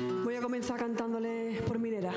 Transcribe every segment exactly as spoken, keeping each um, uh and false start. Voy a comenzar cantándoles Por Minera.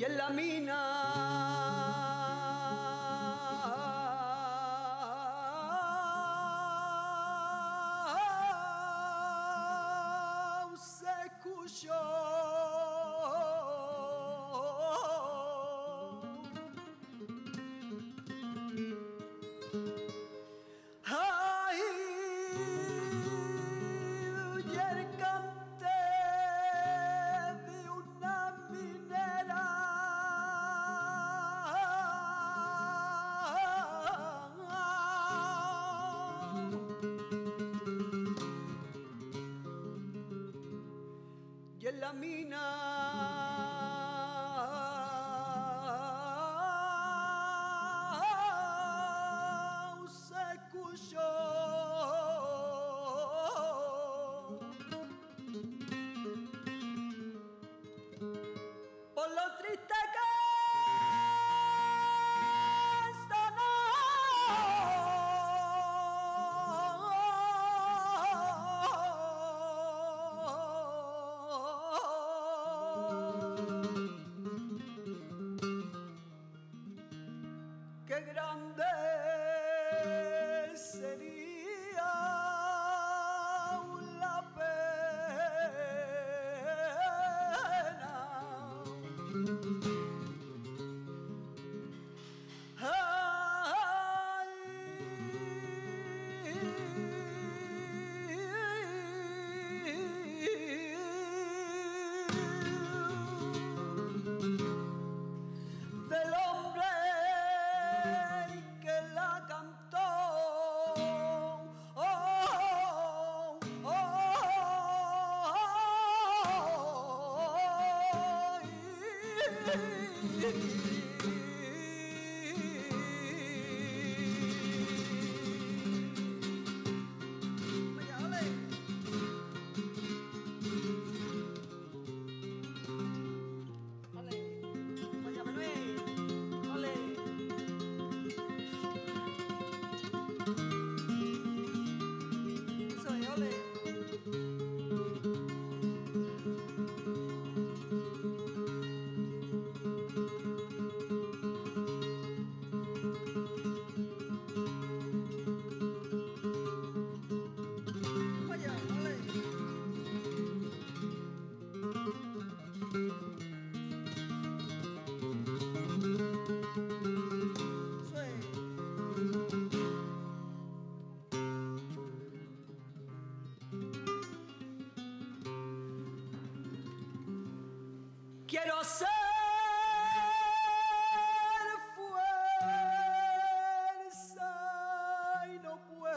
Y en la mina la mina. ¡Qué grande sería la pena! Eso es, ole. Quiero ser fuerza y no puedo.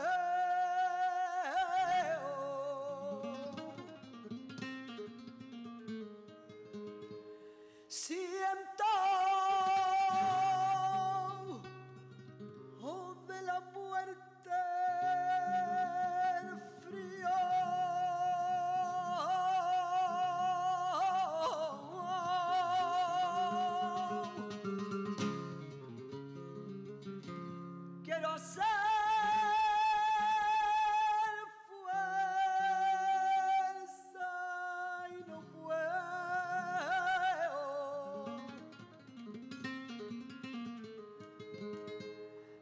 Siento oh, de la muerte el frío. Quiero ser fuerza y no puedo.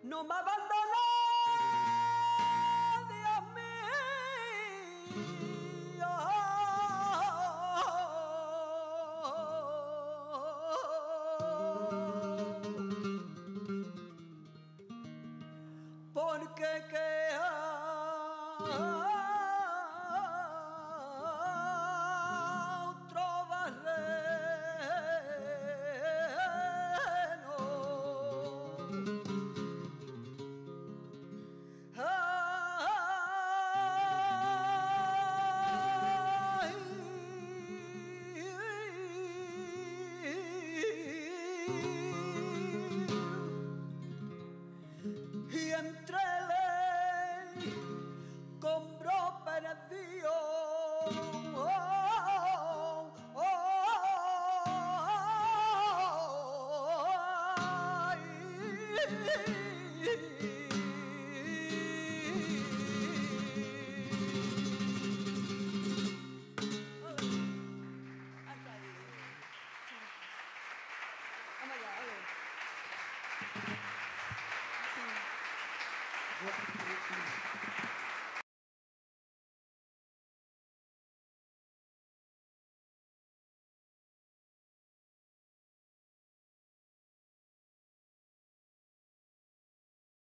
No me abandoné a mí. Porque que a otro barreno ay, y entrele compró para Dios. Oh, oh, oh, oh, oh, oh. What?